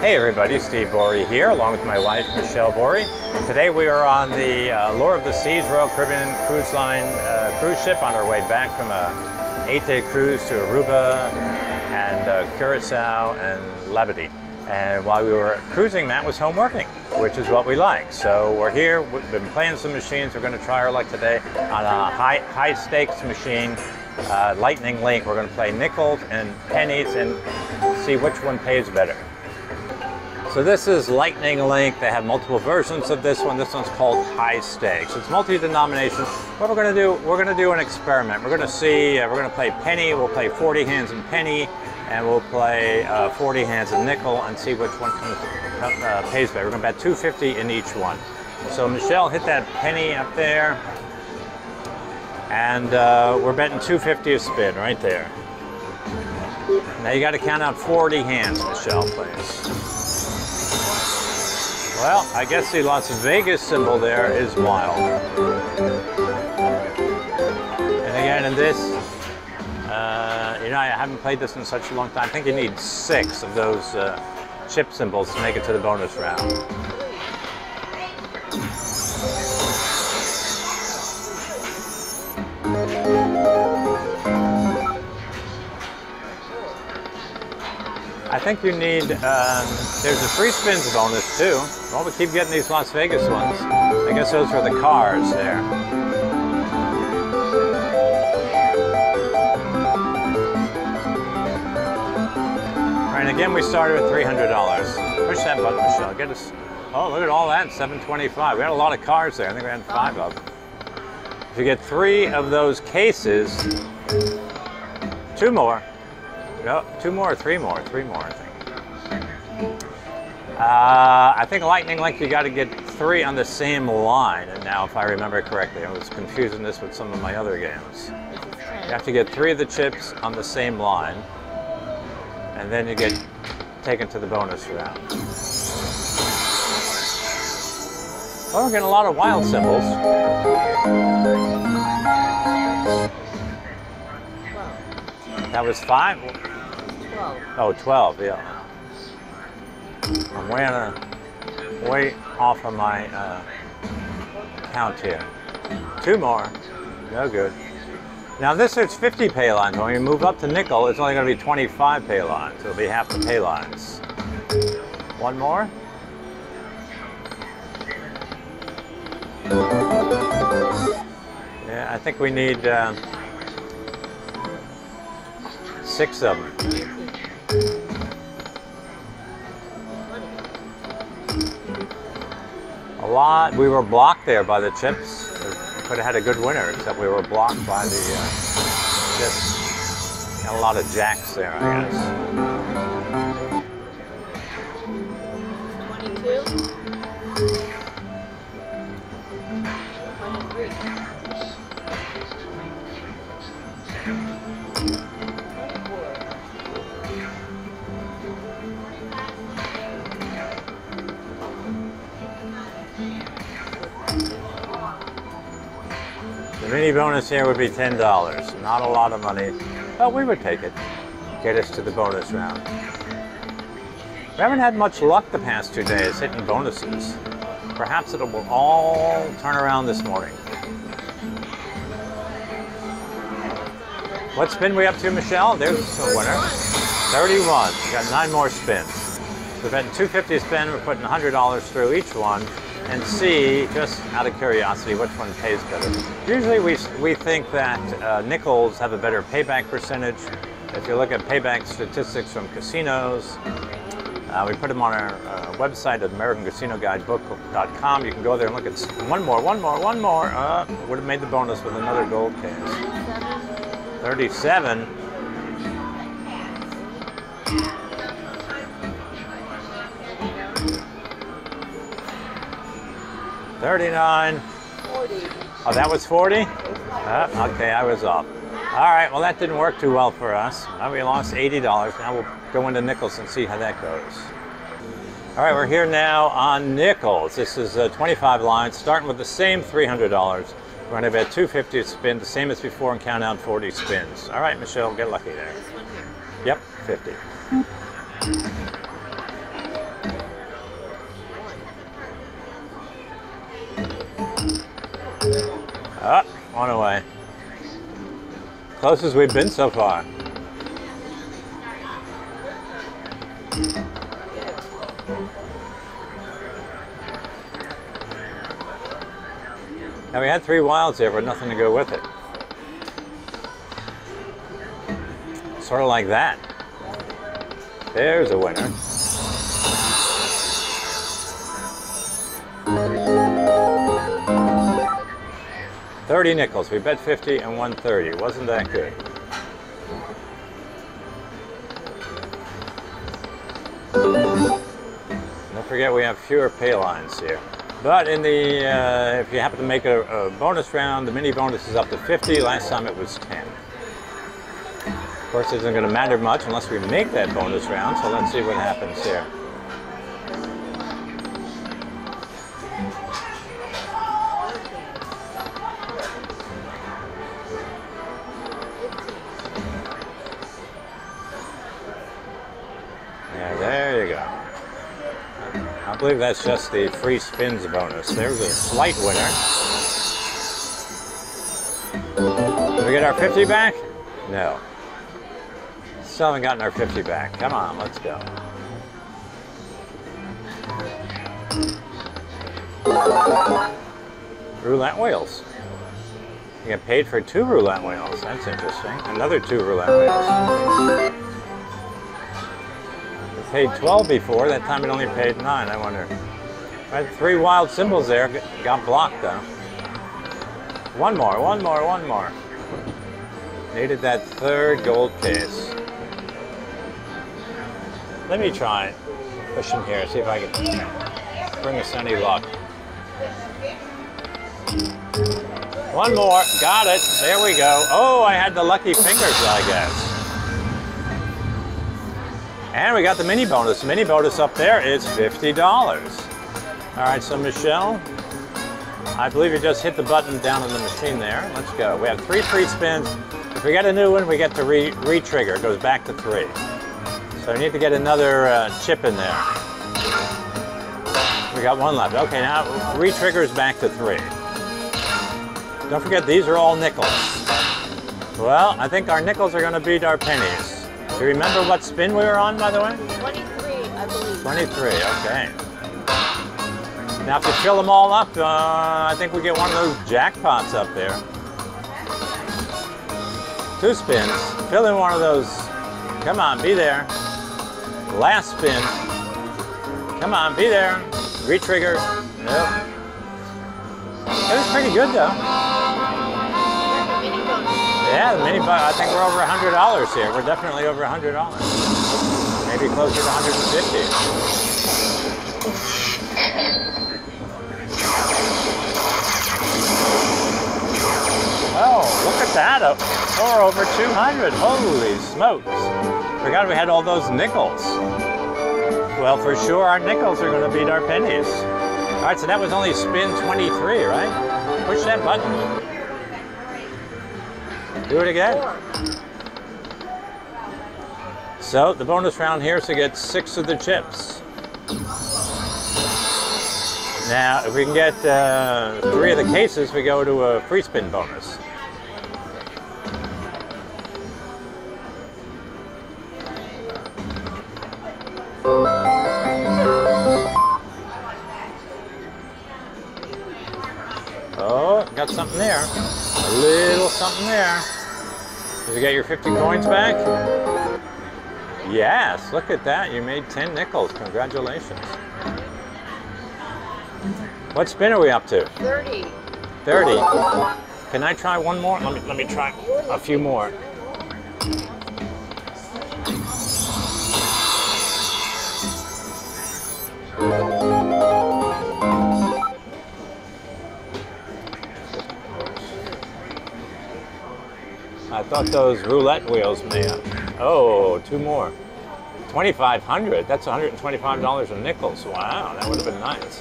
Hey everybody, Steve Bourie here, along with my wife, Michelle Borey. Today we are on the Allure of the Seas Royal Caribbean Cruise Line cruise ship on our way back from an 8-day cruise to Aruba and Curacao and Labadee. And while we were cruising, Matt was home working, which is what we like. So we're here, we've been playing some machines. We're going to try our luck today on a high stakes machine, Lightning Link. We're going to play nickels and pennies and see which one pays better. So this is Lightning Link. They have multiple versions of this one. This one's called High Stakes. It's multi-denomination. What we're gonna do, we're gonna do an experiment. We're gonna see, we're gonna play penny, we'll play 40 hands in penny, and we'll play 40 hands in nickel and see which one pays better. We're gonna bet $2.50 in each one. So Michelle hit that penny up there, and we're betting $2.50 a spin right there. Now you gotta count out 40 hands, Michelle, please. Well, I guess the Las Vegas symbol there is wild. And again, in this, you know, I haven't played this in such a long time. I think you need 6 of those chip symbols to make it to the bonus round. I think you need, there's a free spins bonus too. Well, we keep getting these Las Vegas ones. I guess those were the cars there. All right, and again, we started with $300. Push that button, Michelle, get us, oh, look at all that, $725. We had a lot of cars there. I think we had 5 of them. If you get 3 of those cases, 2 more. No, 2 more, 3 more, 3 more, I think. I think Lightning Link, you got to get 3 on the same line. And now, if I remember correctly, I was confusing this with some of my other games. You have to get 3 of the chips on the same line, and then you get taken to the bonus round. Well, we're getting a lot of wild symbols. That was 5? 12. Oh, 12, yeah. I'm way off of my count here. 2 more. No good. Now this is 50 pay lines. When we move up to nickel, it's only going to be 25 pay lines. It'll be half the pay lines. 1 more. Yeah, I think we need 6 of them. A lot. We were blocked there by the chips. We could have had a good winner, except we were blocked by the chips. Got a lot of jacks there, I guess. 22. 23. The mini bonus here would be $10. Not a lot of money, but we would take it. Get us to the bonus round. We haven't had much luck the past 2 days hitting bonuses. Perhaps it will all turn around this morning. What spin we up to, Michelle? There's the winner. 31. We got 9 more spins. We're betting $2.50 a spin. We're putting $100 through each one, and see, just out of curiosity, which one pays better. Usually we think that nickels have a better payback percentage. If you look at payback statistics from casinos, we put them on our website at AmericanCasinoGuideBook.com. You can go there and look at one more. Would have made the bonus with another gold case. 37. $39. 40. Oh, that was 40? Okay, I was off. All right, well, that didn't work too well for us. Now we lost $80. Now we'll go into nickels and see how that goes. All right, we're here now on nickels. This is 25 lines, starting with the same $300. We're going to bet $2.50 a spin, the same as before, and count down 40 spins. All right, Michelle, get lucky there. Yep, 50. Ah, on our way. Closest we've been so far. Now we had 3 wilds here, but nothing to go with it. Sort of like that. There's a winner. $30. We bet 50 and won 30. Wasn't that good? Don't forget we have fewer pay lines here. But in the if you happen to make a bonus round, the mini bonus is up to 50. Last time it was 10. Of course, it isn't going to matter much unless we make that bonus round. So let's see what happens here. I believe that's just the free spins bonus. There's a slight winner. Did we get our 50 back? No. Still haven't gotten our 50 back. Come on, let's go. Roulette wheels. You get paid for 2 roulette wheels. That's interesting. Another 2 roulette wheels. Paid 12 before, that time it only paid 9, I wonder. I had 3 wild symbols there, got blocked though. One more. Needed that 3rd gold case. Let me try and push him here, see if I can bring us any luck. One more, got it, there we go. Oh, I had the lucky fingers, I guess. And we got the mini bonus. Mini bonus up there is $50. All right, so Michelle, I believe you just hit the button down on the machine there. Let's go. We have 3 free spins. If we get a new one, we get to re-trigger. It goes back to 3. So we need to get another chip in there. We got 1 left. Okay, now re-triggers back to 3. Don't forget, these are all nickels. Well, I think our nickels are going to beat our pennies. Do you remember what spin we were on, by the way? 23, I believe. 23, okay. Now, if you fill them all up, I think we get one of those jackpots up there. 2 spins. Fill in one of those. Come on, be there. Last spin. Come on, be there. Retrigger. Yep. That was pretty good, though. Yeah, the mini bonus. I think we're over $100 here. We're definitely over $100. Maybe closer to $150. Oh, look at that. We're over $200. Holy smokes. Forgot we had all those nickels. Well, for sure, our nickels are going to beat our pennies. All right, so that was only spin 23, right? Push that button. Do it again. So the bonus round here is to get 6 of the chips. Now, if we can get 3 of the cases, we go to a free spin bonus. Oh, got something there. A little something there. Did you get your 50 coins back? Yes, look at that. You made 10 nickels. Congratulations. What spin are we up to? 30. 30. Can I try one more? Let me try a few more. I thought those roulette wheels may have. Oh, 2 more. 2,500. That's $125 in nickels. Wow, that would have been nice.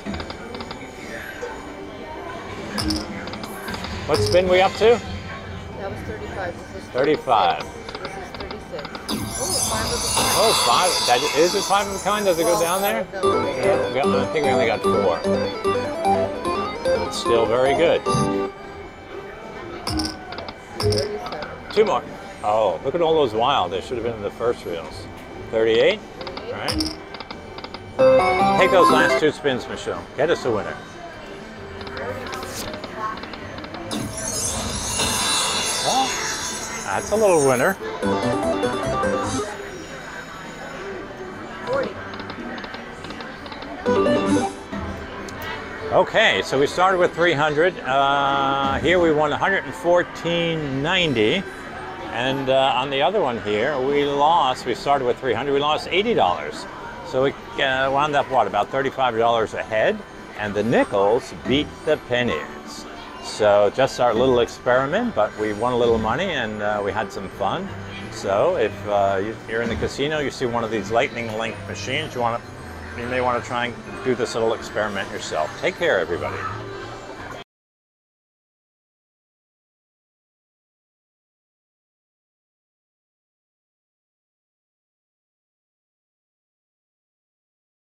What spin we up to? That was 35. This is 35. This is 36. Oh, 5 of the kind. Oh, 5. That is it 5 of the kind? Does it go down there? Yeah. I think we only got 4. It's still very good. Two more. Oh, look at all those wild. They should have been in the first reels. 38. All right. Take those last two spins, Michelle. Get us a winner. Well, that's a little winner. 40. Okay, so we started with 300. Here we won 114.90. And on the other one here, we started with 300, we lost $80. So we wound up, what, about $35 ahead, and the nickels beat the pennies. So just our little experiment, but we won a little money and we had some fun. So if you're in the casino, you see one of these Lightning Link machines, you may want to try and do this little experiment yourself. Take care, everybody.